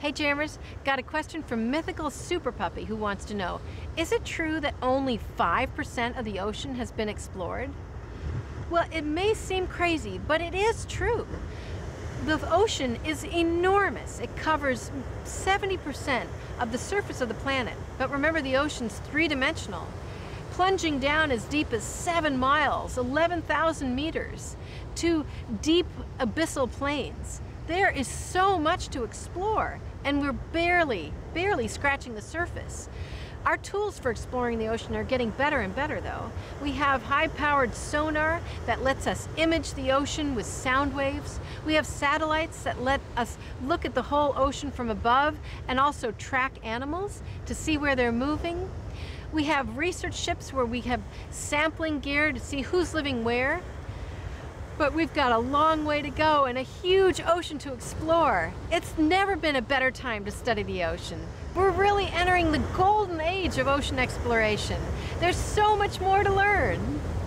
Hey Jammers, got a question from Mythical Super Puppy who wants to know, is it true that only 5% of the ocean has been explored? Well, it may seem crazy, but it is true. The ocean is enormous. It covers 70% of the surface of the planet. But remember, the ocean's three-dimensional, plunging down as deep as 7 miles, 11,000 meters, to deep abyssal plains. There is so much to explore, and we're barely scratching the surface. Our tools for exploring the ocean are getting better and better, though. We have high-powered sonar that lets us image the ocean with sound waves. We have satellites that let us look at the whole ocean from above and also track animals to see where they're moving. We have research ships where we have sampling gear to see who's living where. But we've got a long way to go and a huge ocean to explore. It's never been a better time to study the ocean. We're really entering the golden age of ocean exploration. There's so much more to learn.